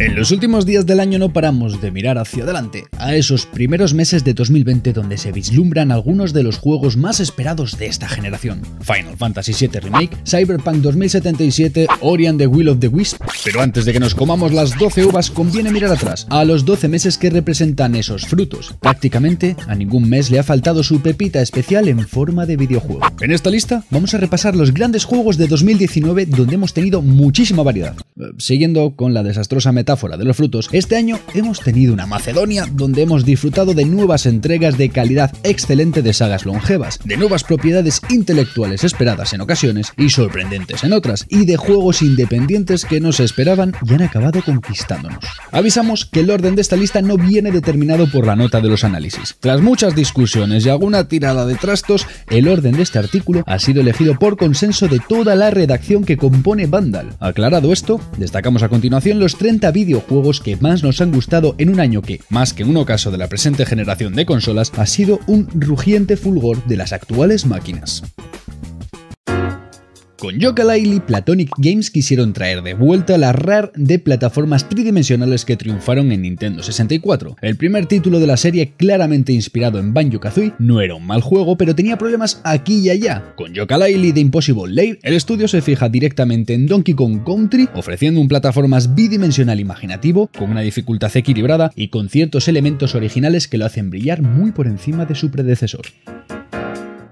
En los últimos días del año no paramos de mirar hacia adelante, a esos primeros meses de 2020 donde se vislumbran algunos de los juegos más esperados de esta generación. Final Fantasy VII Remake, Cyberpunk 2077, Ori and the Will of the Wisps. Pero antes de que nos comamos las 12 uvas conviene mirar atrás, a los 12 meses que representan esos frutos. Prácticamente a ningún mes le ha faltado su pepita especial en forma de videojuego. En esta lista vamos a repasar los grandes juegos de 2019 donde hemos tenido muchísima variedad. Siguiendo con la desastrosa metáfora de los frutos, este año hemos tenido una Macedonia donde hemos disfrutado de nuevas entregas de calidad excelente de sagas longevas, de nuevas propiedades intelectuales esperadas en ocasiones y sorprendentes en otras, y de juegos independientes que no se esperaban y han acabado conquistándonos. Avisamos que el orden de esta lista no viene determinado por la nota de los análisis. Tras muchas discusiones y alguna tirada de trastos, el orden de este artículo ha sido elegido por consenso de toda la redacción que compone Vandal. Aclarado esto, destacamos a continuación los 30 videojuegos que más nos han gustado en un año que, más que un ocaso de la presente generación de consolas, ha sido un rugiente fulgor de las actuales máquinas. Con Yooka-Laylee, Platonic Games quisieron traer de vuelta la rare de plataformas tridimensionales que triunfaron en Nintendo 64. El primer título de la serie, claramente inspirado en Banjo-Kazooie, no era un mal juego, pero tenía problemas aquí y allá. Con Yooka-Laylee The Impossible Lair, el estudio se fija directamente en Donkey Kong Country, ofreciendo un plataformas bidimensional imaginativo, con una dificultad equilibrada y con ciertos elementos originales que lo hacen brillar muy por encima de su predecesor.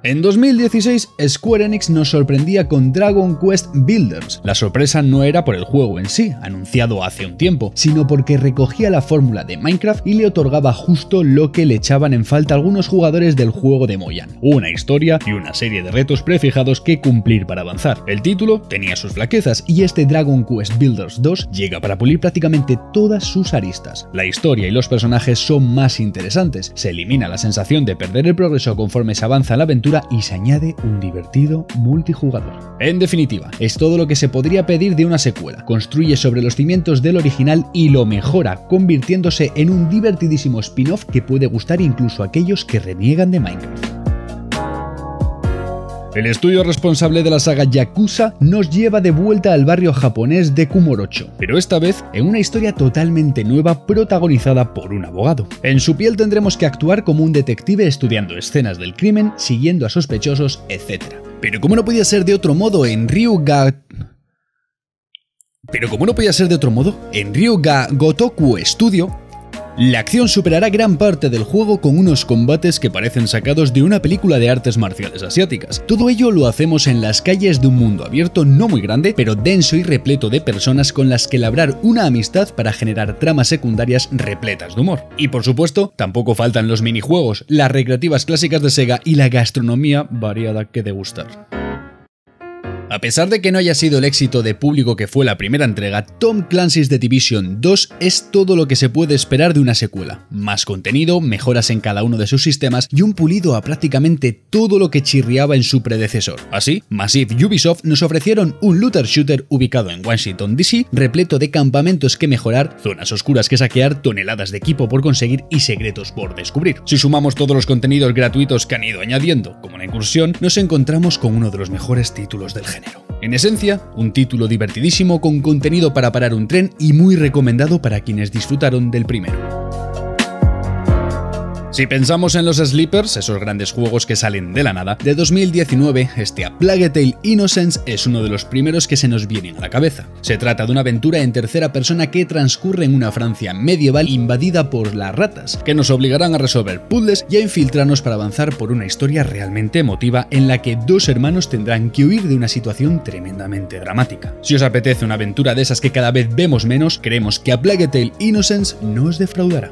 En 2016, Square Enix nos sorprendía con Dragon Quest Builders. La sorpresa no era por el juego en sí, anunciado hace un tiempo, sino porque recogía la fórmula de Minecraft y le otorgaba justo lo que le echaban en falta algunos jugadores del juego de Moyan: una historia y una serie de retos prefijados que cumplir para avanzar. El título tenía sus flaquezas y este Dragon Quest Builders 2 llega para pulir prácticamente todas sus aristas. La historia y los personajes son más interesantes, se elimina la sensación de perder el progreso conforme se avanza la aventura y se añade un divertido multijugador. En definitiva, es todo lo que se podría pedir de una secuela. Construye sobre los cimientos del original y lo mejora, convirtiéndose en un divertidísimo spin-off que puede gustar incluso a aquellos que reniegan de Minecraft. El estudio responsable de la saga Yakuza nos lleva de vuelta al barrio japonés de Kumorocho, pero esta vez en una historia totalmente nueva protagonizada por un abogado. En su piel tendremos que actuar como un detective estudiando escenas del crimen, siguiendo a sospechosos, etc. Pero como no podía ser de otro modo, en Ryuga Gotoku Studio, la acción superará gran parte del juego con unos combates que parecen sacados de una película de artes marciales asiáticas. Todo ello lo hacemos en las calles de un mundo abierto no muy grande, pero denso y repleto de personas con las que labrar una amistad para generar tramas secundarias repletas de humor. Y por supuesto, tampoco faltan los minijuegos, las recreativas clásicas de Sega y la gastronomía variada que degustar. A pesar de que no haya sido el éxito de público que fue la primera entrega, Tom Clancy's The Division 2 es todo lo que se puede esperar de una secuela. Más contenido, mejoras en cada uno de sus sistemas y un pulido a prácticamente todo lo que chirriaba en su predecesor. Así, Massive y Ubisoft nos ofrecieron un looter shooter ubicado en Washington DC, repleto de campamentos que mejorar, zonas oscuras que saquear, toneladas de equipo por conseguir y secretos por descubrir. Si sumamos todos los contenidos gratuitos que han ido añadiendo, como la incursión, nos encontramos con uno de los mejores títulos del género. En esencia, un título divertidísimo con contenido para parar un tren y muy recomendado para quienes disfrutaron del primero. Si pensamos en los Sleepers, esos grandes juegos que salen de la nada, de 2019, este A Plague Tale Innocence es uno de los primeros que se nos vienen a la cabeza. Se trata de una aventura en tercera persona que transcurre en una Francia medieval invadida por las ratas, que nos obligarán a resolver puzzles y a infiltrarnos para avanzar por una historia realmente emotiva en la que dos hermanos tendrán que huir de una situación tremendamente dramática. Si os apetece una aventura de esas que cada vez vemos menos, creemos que A Plague Tale Innocence no os defraudará.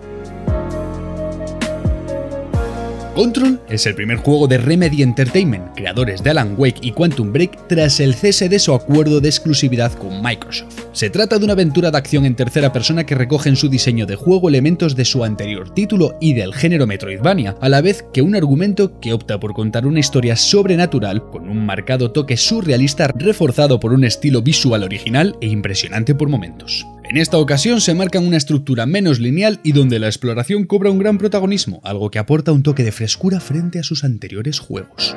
Control es el primer juego de Remedy Entertainment, creadores de Alan Wake y Quantum Break, tras el cese de su acuerdo de exclusividad con Microsoft. Se trata de una aventura de acción en tercera persona que recoge en su diseño de juego elementos de su anterior título y del género Metroidvania, a la vez que un argumento que opta por contar una historia sobrenatural con un marcado toque surrealista reforzado por un estilo visual original e impresionante por momentos. En esta ocasión se marcan una estructura menos lineal y donde la exploración cobra un gran protagonismo, algo que aporta un toque de frescura frente a sus anteriores juegos.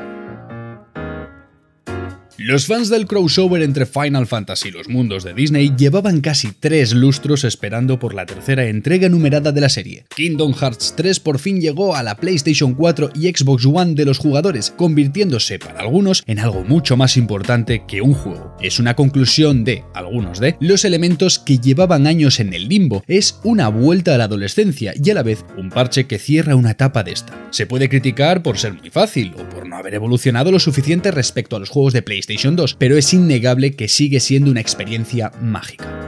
Los fans del crossover entre Final Fantasy y los mundos de Disney llevaban casi 3 lustros esperando por la tercera entrega numerada de la serie. Kingdom Hearts 3 por fin llegó a la PlayStation 4 y Xbox One de los jugadores, convirtiéndose para algunos en algo mucho más importante que un juego. Es una conclusión de, algunos de, los elementos que llevaban años en el limbo. Es una vuelta a la adolescencia y a la vez un parche que cierra una etapa de esta. Se puede criticar por ser muy fácil o por no haber evolucionado lo suficiente respecto a los juegos de PlayStation 2, pero es innegable que sigue siendo una experiencia mágica.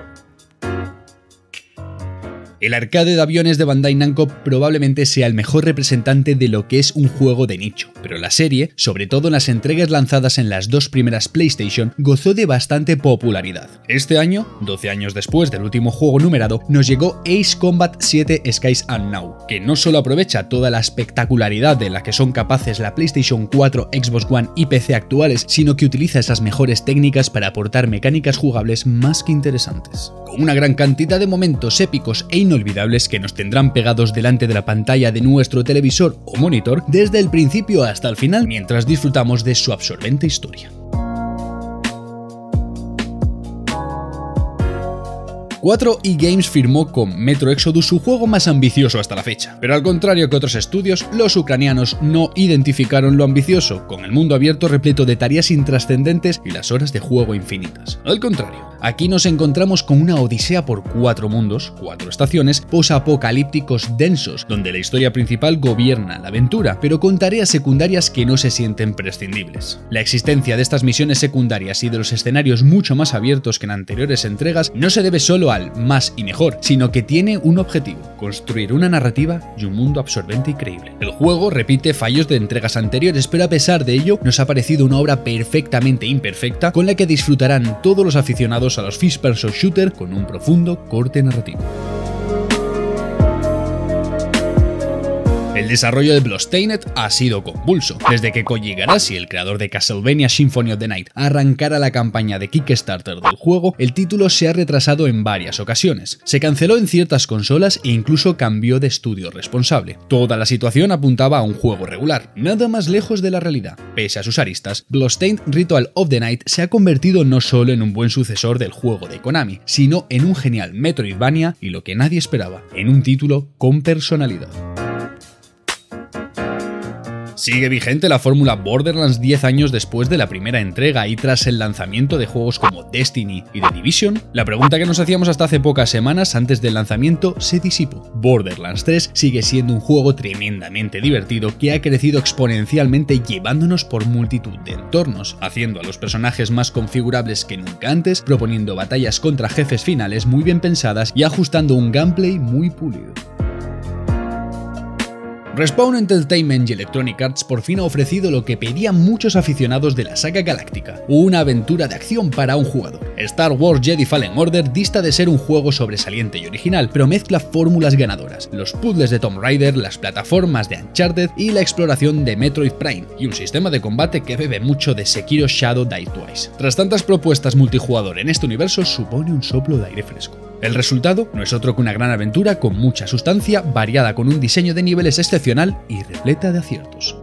El arcade de aviones de Bandai Namco probablemente sea el mejor representante de lo que es un juego de nicho, pero la serie, sobre todo en las entregas lanzadas en las 2 primeras PlayStation, gozó de bastante popularidad. Este año, 12 años después del último juego numerado, nos llegó Ace Combat 7 Skies Unknown, que no solo aprovecha toda la espectacularidad de la que son capaces la PlayStation 4, Xbox One y PC actuales, sino que utiliza esas mejores técnicas para aportar mecánicas jugables más que interesantes. Con una gran cantidad de momentos épicos e inolvidables que nos tendrán pegados delante de la pantalla de nuestro televisor o monitor desde el principio hasta el final, mientras disfrutamos de su absorbente historia. 4E Games firmó con Metro Exodus su juego más ambicioso hasta la fecha, pero al contrario que otros estudios, los ucranianos no identificaron lo ambicioso, con el mundo abierto repleto de tareas intrascendentes y las horas de juego infinitas. Al contrario, aquí nos encontramos con una odisea por 4 mundos, 4 estaciones, posapocalípticos densos, donde la historia principal gobierna la aventura, pero con tareas secundarias que no se sienten prescindibles. La existencia de estas misiones secundarias y de los escenarios mucho más abiertos que en anteriores entregas no se debe solo al más y mejor, sino que tiene un objetivo: construir una narrativa y un mundo absorbente y creíble. El juego repite fallos de entregas anteriores, pero a pesar de ello nos ha parecido una obra perfectamente imperfecta con la que disfrutarán todos los aficionados a los first person shooter con un profundo corte narrativo. El desarrollo de Bloodstained ha sido convulso. Desde que Koji Igarashi, el creador de Castlevania Symphony of the Night, arrancara la campaña de Kickstarter del juego, el título se ha retrasado en varias ocasiones. Se canceló en ciertas consolas e incluso cambió de estudio responsable. Toda la situación apuntaba a un juego regular, nada más lejos de la realidad. Pese a sus aristas, Bloodstained Ritual of the Night se ha convertido no solo en un buen sucesor del juego de Konami, sino en un genial Metroidvania y lo que nadie esperaba, en un título con personalidad. Sigue vigente la fórmula Borderlands 10 años después de la primera entrega y tras el lanzamiento de juegos como Destiny y The Division. La pregunta que nos hacíamos hasta hace pocas semanas antes del lanzamiento se disipó. Borderlands 3 sigue siendo un juego tremendamente divertido que ha crecido exponencialmente llevándonos por multitud de entornos, haciendo a los personajes más configurables que nunca antes, proponiendo batallas contra jefes finales muy bien pensadas y ajustando un gameplay muy pulido. Respawn Entertainment y Electronic Arts por fin ha ofrecido lo que pedían muchos aficionados de la saga galáctica: una aventura de acción para un jugador. Star Wars Jedi Fallen Order dista de ser un juego sobresaliente y original, pero mezcla fórmulas ganadoras: los puzzles de Tomb Raider, las plataformas de Uncharted y la exploración de Metroid Prime, y un sistema de combate que bebe mucho de Sekiro Shadow Die Twice. Tras tantas propuestas multijugador en este universo, supone un soplo de aire fresco. El resultado no es otro que una gran aventura con mucha sustancia, variada con un diseño de niveles excepcional y repleta de aciertos.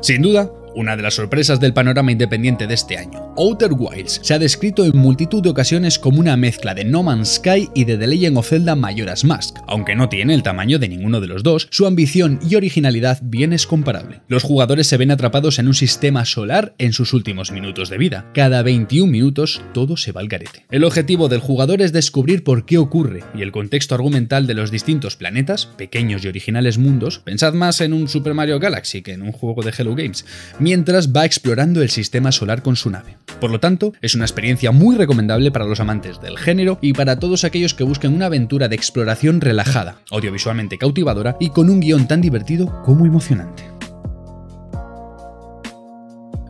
Sin duda, una de las sorpresas del panorama independiente de este año, Outer Wilds se ha descrito en multitud de ocasiones como una mezcla de No Man's Sky y de The Legend of Zelda Majora's Mask. Aunque no tiene el tamaño de ninguno de los dos, su ambición y originalidad bien es comparable. Los jugadores se ven atrapados en un sistema solar en sus últimos minutos de vida. Cada 21 minutos todo se va al garete. El objetivo del jugador es descubrir por qué ocurre y el contexto argumental de los distintos planetas, pequeños y originales mundos. Pensad más en un Super Mario Galaxy que en un juego de Hello Games. Mientras va explorando el sistema solar con su nave. Por lo tanto, es una experiencia muy recomendable para los amantes del género y para todos aquellos que busquen una aventura de exploración relajada, audiovisualmente cautivadora y con un guión tan divertido como emocionante.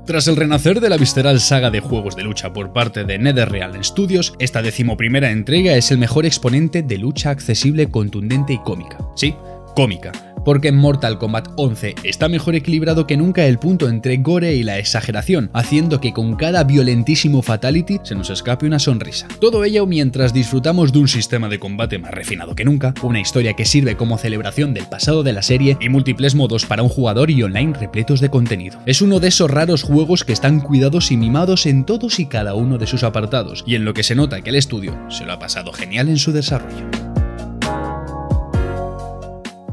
Tras el renacer de la visceral saga de juegos de lucha por parte de NetherRealm Studios, esta 11ª entrega es el mejor exponente de lucha accesible, contundente y cómica. Sí, cómica. porque Mortal Kombat 11 está mejor equilibrado que nunca el punto entre gore y la exageración, haciendo que con cada violentísimo fatality se nos escape una sonrisa. Todo ello mientras disfrutamos de un sistema de combate más refinado que nunca, una historia que sirve como celebración del pasado de la serie y múltiples modos para un jugador y online repletos de contenido. Es uno de esos raros juegos que están cuidados y mimados en todos y cada uno de sus apartados, y en lo que se nota que el estudio se lo ha pasado genial en su desarrollo.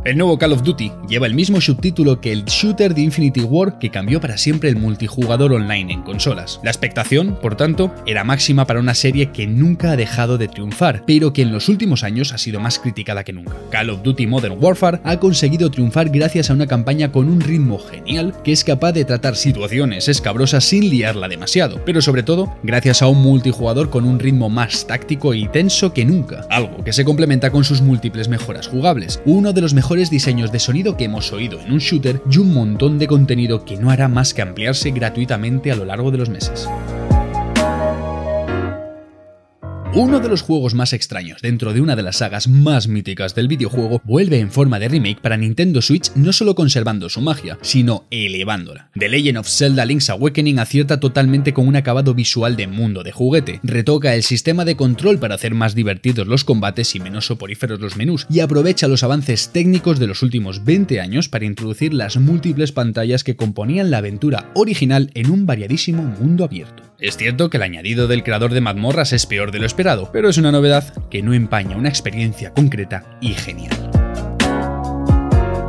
El nuevo Call of Duty lleva el mismo subtítulo que el shooter de Infinity War que cambió para siempre el multijugador online en consolas. La expectación, por tanto, era máxima para una serie que nunca ha dejado de triunfar, pero que en los últimos años ha sido más criticada que nunca. Call of Duty Modern Warfare ha conseguido triunfar gracias a una campaña con un ritmo genial que es capaz de tratar situaciones escabrosas sin liarla demasiado, pero sobre todo gracias a un multijugador con un ritmo más táctico y tenso que nunca, algo que se complementa con sus múltiples mejoras jugables, uno de los mejores diseños de sonido que hemos oído en un shooter y un montón de contenido que no hará más que ampliarse gratuitamente a lo largo de los meses. Uno de los juegos más extraños dentro de una de las sagas más míticas del videojuego vuelve en forma de remake para Nintendo Switch, no solo conservando su magia, sino elevándola. The Legend of Zelda Link's Awakening acierta totalmente con un acabado visual de mundo de juguete, retoca el sistema de control para hacer más divertidos los combates y menos soporíferos los menús, y aprovecha los avances técnicos de los últimos 20 años para introducir las múltiples pantallas que componían la aventura original en un variadísimo mundo abierto. Es cierto que el añadido del creador de mazmorras es peor de lo esperado, pero es una novedad que no empaña una experiencia concreta y genial.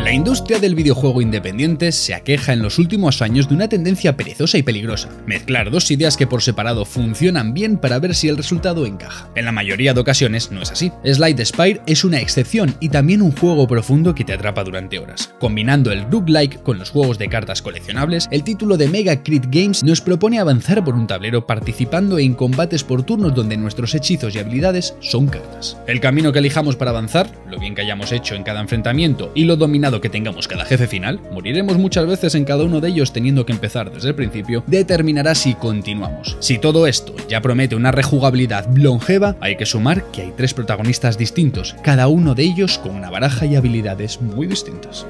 La industria del videojuego independiente se aqueja en los últimos años de una tendencia perezosa y peligrosa, mezclar dos ideas que por separado funcionan bien para ver si el resultado encaja. En la mayoría de ocasiones no es así. Slay the Spire es una excepción y también un juego profundo que te atrapa durante horas. Combinando el roguelike con los juegos de cartas coleccionables, el título de Mega Crit Games nos propone avanzar por un tablero participando en combates por turnos donde nuestros hechizos y habilidades son cartas. El camino que elijamos para avanzar, lo bien que hayamos hecho en cada enfrentamiento y lo dominado que tengamos cada jefe final, moriremos muchas veces en cada uno de ellos teniendo que empezar desde el principio, determinará si continuamos. Si todo esto ya promete una rejugabilidad longeva, hay que sumar que hay tres protagonistas distintos, cada uno de ellos con una baraja y habilidades muy distintas.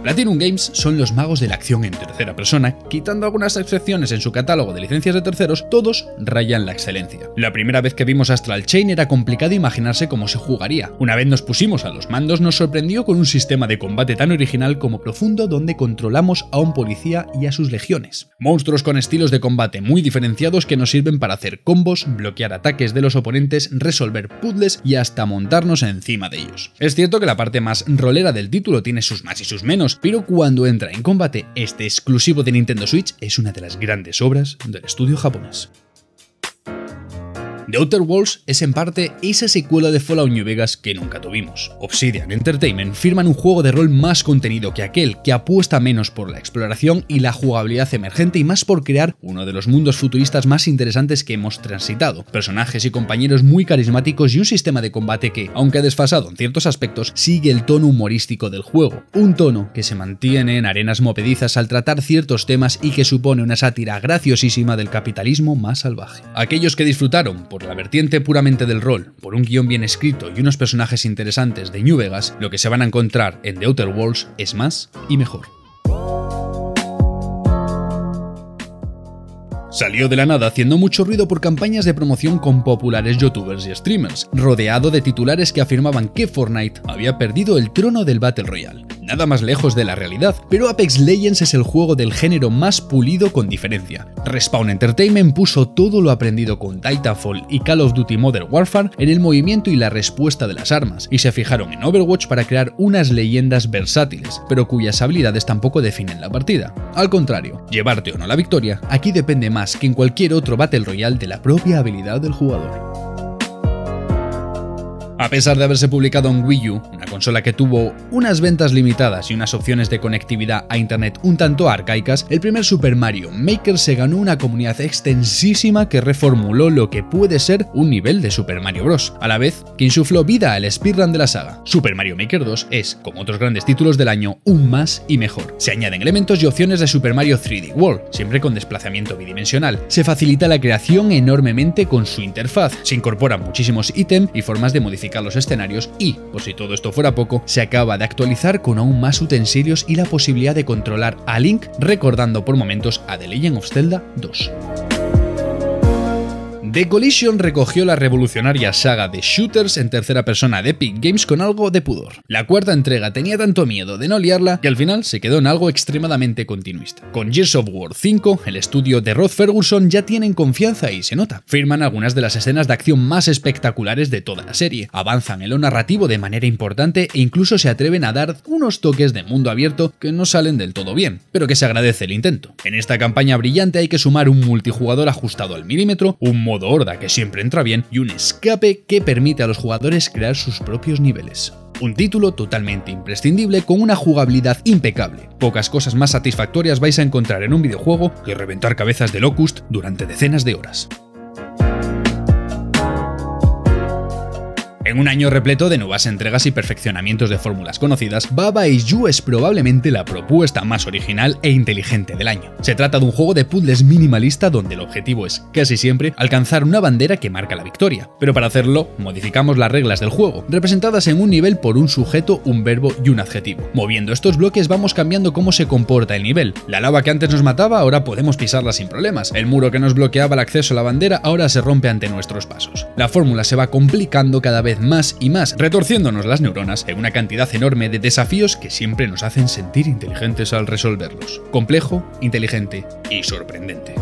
Platinum Games son los magos de la acción en tercera persona, quitando algunas excepciones en su catálogo de licencias de terceros, todos rayan la excelencia. La primera vez que vimos Astral Chain era complicado imaginarse cómo se jugaría. Una vez nos pusimos a los mandos, nos sorprendió con un sistema de combate tan original como profundo donde controlamos a un policía y a sus legiones. Monstruos con estilos de combate muy diferenciados que nos sirven para hacer combos, bloquear ataques de los oponentes, resolver puzzles y hasta montarnos encima de ellos. Es cierto que la parte más rolera del título tiene sus más y sus menos, pero cuando entra en combate, este exclusivo de Nintendo Switch es una de las grandes obras del estudio japonés. The Outer Worlds es en parte esa secuela de Fallout New Vegas que nunca tuvimos. Obsidian Entertainment firman un juego de rol más contenido que aquel, que apuesta menos por la exploración y la jugabilidad emergente y más por crear uno de los mundos futuristas más interesantes que hemos transitado, personajes y compañeros muy carismáticos y un sistema de combate que, aunque desfasado en ciertos aspectos, sigue el tono humorístico del juego, un tono que se mantiene en arenas movedizas al tratar ciertos temas y que supone una sátira graciosísima del capitalismo más salvaje. Aquellos que disfrutaron por la vertiente puramente del rol, por un guión bien escrito y unos personajes interesantes de New Vegas, lo que se van a encontrar en The Outer Worlds es más y mejor. Salió de la nada haciendo mucho ruido por campañas de promoción con populares youtubers y streamers, rodeado de titulares que afirmaban que Fortnite había perdido el trono del Battle Royale. Nada más lejos de la realidad, pero Apex Legends es el juego del género más pulido con diferencia. Respawn Entertainment puso todo lo aprendido con Titanfall y Call of Duty Modern Warfare en el movimiento y la respuesta de las armas, y se fijaron en Overwatch para crear unas leyendas versátiles, pero cuyas habilidades tampoco definen la partida. Al contrario, llevarte o no la victoria, aquí depende más que en cualquier otro Battle Royale de la propia habilidad del jugador. A pesar de haberse publicado en Wii U, una consola que tuvo unas ventas limitadas y unas opciones de conectividad a internet un tanto arcaicas, el primer Super Mario Maker se ganó una comunidad extensísima que reformuló lo que puede ser un nivel de Super Mario Bros., a la vez que insufló vida al speedrun de la saga. Super Mario Maker 2 es, como otros grandes títulos del año, un más y mejor. Se añaden elementos y opciones de Super Mario 3D World, siempre con desplazamiento bidimensional. Se facilita la creación enormemente con su interfaz, se incorporan muchísimos ítems y formas de modificación modificar los escenarios y, por si todo esto fuera poco, se acaba de actualizar con aún más utensilios y la posibilidad de controlar a Link, recordando por momentos a The Legend of Zelda 2. The Collision recogió la revolucionaria saga de shooters en tercera persona de Epic Games con algo de pudor. La cuarta entrega tenía tanto miedo de no liarla que al final se quedó en algo extremadamente continuista. Con Gears of War 5, el estudio de Rod Ferguson ya tienen confianza y se nota. Firman algunas de las escenas de acción más espectaculares de toda la serie, avanzan en lo narrativo de manera importante e incluso se atreven a dar unos toques de mundo abierto que no salen del todo bien, pero que se agradece el intento. En esta campaña brillante hay que sumar un multijugador ajustado al milímetro, un modo horda que siempre entra bien y un escape que permite a los jugadores crear sus propios niveles. Un título totalmente imprescindible con una jugabilidad impecable. Pocas cosas más satisfactorias vais a encontrar en un videojuego que reventar cabezas de Locust durante decenas de horas. En un año repleto de nuevas entregas y perfeccionamientos de fórmulas conocidas, Baba Is You es probablemente la propuesta más original e inteligente del año. Se trata de un juego de puzzles minimalista donde el objetivo es, casi siempre, alcanzar una bandera que marca la victoria. Pero para hacerlo, modificamos las reglas del juego, representadas en un nivel por un sujeto, un verbo y un adjetivo. Moviendo estos bloques vamos cambiando cómo se comporta el nivel. La lava que antes nos mataba, ahora podemos pisarla sin problemas. El muro que nos bloqueaba el acceso a la bandera, ahora se rompe ante nuestros pasos. La fórmula se va complicando cada vez más y más, retorciéndonos las neuronas en una cantidad enorme de desafíos que siempre nos hacen sentir inteligentes al resolverlos. Complejo, inteligente y sorprendente.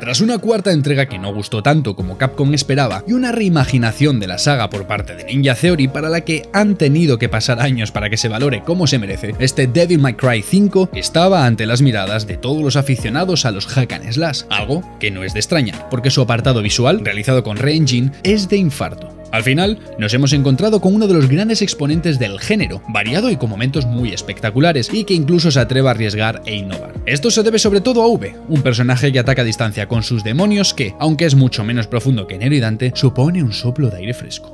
Tras una cuarta entrega que no gustó tanto como Capcom esperaba y una reimaginación de la saga por parte de Ninja Theory para la que han tenido que pasar años para que se valore como se merece, este Devil May Cry 5 estaba ante las miradas de todos los aficionados a los hack and slash, algo que no es de extrañar, porque su apartado visual, realizado con Re-Engine, es de infarto. Al final, nos hemos encontrado con uno de los grandes exponentes del género, variado y con momentos muy espectaculares, y que incluso se atreve a arriesgar e innovar. Esto se debe sobre todo a V, un personaje que ataca a distancia con sus demonios que, aunque es mucho menos profundo que Nero y Dante, supone un soplo de aire fresco.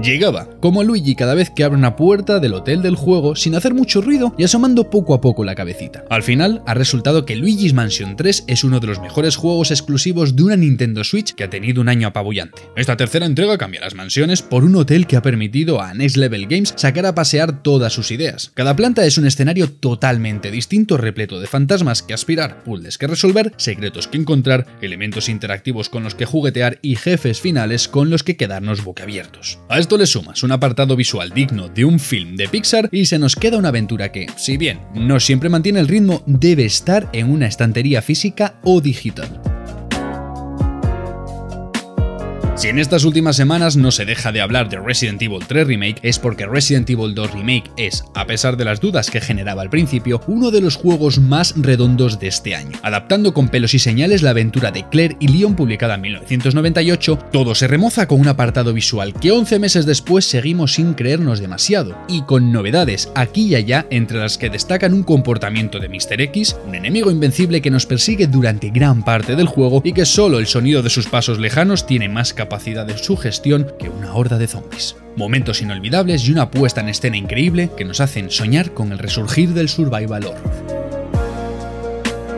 Llegaba, como Luigi cada vez que abre una puerta del hotel del juego, sin hacer mucho ruido y asomando poco a poco la cabecita. Al final, ha resultado que Luigi's Mansion 3 es uno de los mejores juegos exclusivos de una Nintendo Switch que ha tenido un año apabullante. Esta tercera entrega cambia las mansiones por un hotel que ha permitido a Next Level Games sacar a pasear todas sus ideas. Cada planta es un escenario totalmente distinto, repleto de fantasmas que aspirar, puzzles que resolver, secretos que encontrar, elementos interactivos con los que juguetear y jefes finales con los que quedarnos boquiabiertos. Esto le sumas un apartado visual digno de un film de Pixar y se nos queda una aventura que, si bien no siempre mantiene el ritmo, debe estar en una estantería física o digital. Si en estas últimas semanas no se deja de hablar de Resident Evil 3 Remake, es porque Resident Evil 2 Remake es, a pesar de las dudas que generaba al principio, uno de los juegos más redondos de este año. Adaptando con pelos y señales la aventura de Claire y Leon publicada en 1998, todo se remoza con un apartado visual que 11 meses después seguimos sin creernos demasiado, y con novedades aquí y allá, entre las que destacan un comportamiento de Mr. X, un enemigo invencible que nos persigue durante gran parte del juego y que solo el sonido de sus pasos lejanos tiene más capacidad de sugestión que una horda de zombies. Momentos inolvidables y una puesta en escena increíble que nos hacen soñar con el resurgir del survival horror.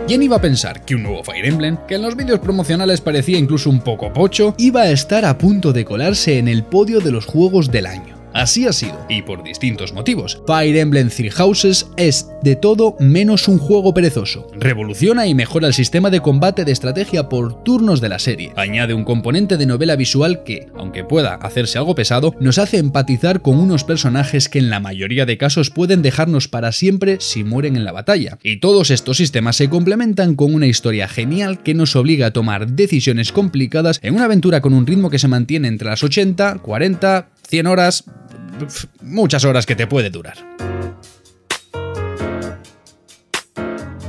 ¿Quién iba a pensar que un nuevo Fire Emblem, que en los vídeos promocionales parecía incluso un poco pocho, iba a estar a punto de colarse en el podio de los juegos del año? Así ha sido, y por distintos motivos. Fire Emblem Three Houses es de todo menos un juego perezoso. Revoluciona y mejora el sistema de combate de estrategia por turnos de la serie. Añade un componente de novela visual que, aunque pueda hacerse algo pesado, nos hace empatizar con unos personajes que en la mayoría de casos pueden dejarnos para siempre si mueren en la batalla. Y todos estos sistemas se complementan con una historia genial que nos obliga a tomar decisiones complicadas en una aventura con un ritmo que se mantiene entre las 80, 40, 100 horas, muchas horas que te puede durar.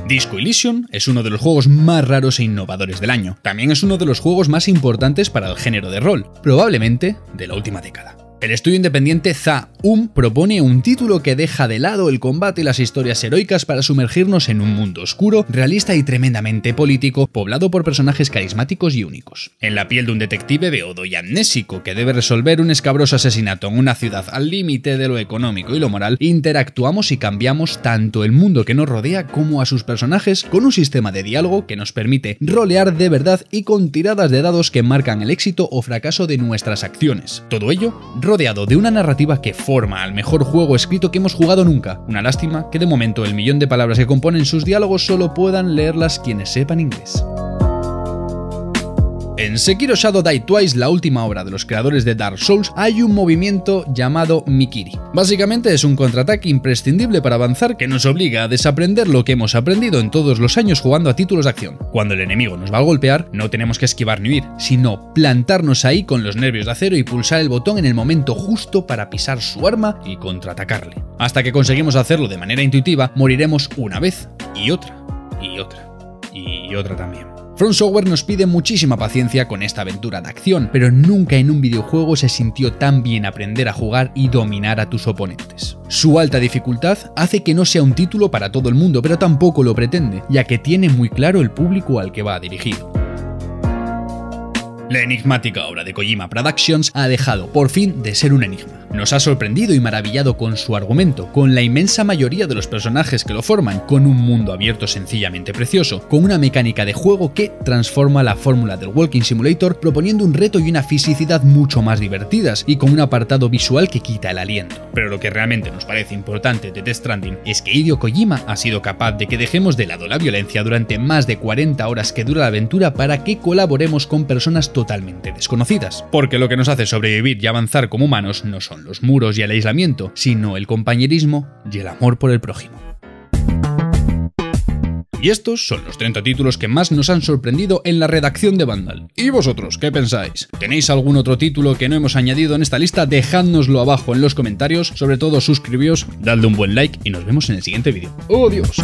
Disco Elysium es uno de los juegos más raros e innovadores del año. También es uno de los juegos más importantes para el género de rol, probablemente de la última década. El estudio independiente ZA-UM propone un título que deja de lado el combate y las historias heroicas para sumergirnos en un mundo oscuro, realista y tremendamente político, poblado por personajes carismáticos y únicos. En la piel de un detective beodo y amnésico que debe resolver un escabroso asesinato en una ciudad al límite de lo económico y lo moral, interactuamos y cambiamos tanto el mundo que nos rodea como a sus personajes con un sistema de diálogo que nos permite rolear de verdad y con tiradas de dados que marcan el éxito o fracaso de nuestras acciones. Todo ello rodeado de una narrativa que forma al mejor juego escrito que hemos jugado nunca. Una lástima que de momento el millón de palabras que componen sus diálogos solo puedan leerlas quienes sepan inglés. En Sekiro Shadow Die Twice, la última obra de los creadores de Dark Souls, hay un movimiento llamado Mikiri. Básicamente es un contraataque imprescindible para avanzar que nos obliga a desaprender lo que hemos aprendido en todos los años jugando a títulos de acción. Cuando el enemigo nos va a golpear, no tenemos que esquivar ni huir, sino plantarnos ahí con los nervios de acero y pulsar el botón en el momento justo para pisar su arma y contraatacarle. Hasta que conseguimos hacerlo de manera intuitiva, moriremos una vez, y otra también. From Software nos pide muchísima paciencia con esta aventura de acción, pero nunca en un videojuego se sintió tan bien aprender a jugar y dominar a tus oponentes. Su alta dificultad hace que no sea un título para todo el mundo, pero tampoco lo pretende, ya que tiene muy claro el público al que va dirigido. La enigmática obra de Kojima Productions ha dejado, por fin, de ser un enigma. Nos ha sorprendido y maravillado con su argumento, con la inmensa mayoría de los personajes que lo forman, con un mundo abierto sencillamente precioso, con una mecánica de juego que transforma la fórmula del Walking Simulator proponiendo un reto y una fisicidad mucho más divertidas, y con un apartado visual que quita el aliento. Pero lo que realmente nos parece importante de Death Stranding es que Hideo Kojima ha sido capaz de que dejemos de lado la violencia durante más de 40 horas que dura la aventura para que colaboremos con personas totalmente desconocidas. Porque lo que nos hace sobrevivir y avanzar como humanos no son los muros y el aislamiento, sino el compañerismo y el amor por el prójimo. Y estos son los 30 títulos que más nos han sorprendido en la redacción de Vandal. ¿Y vosotros qué pensáis? ¿Tenéis algún otro título que no hemos añadido en esta lista? Dejádnoslo abajo en los comentarios, sobre todo suscribíos, dadle un buen like y nos vemos en el siguiente vídeo. ¡Adiós!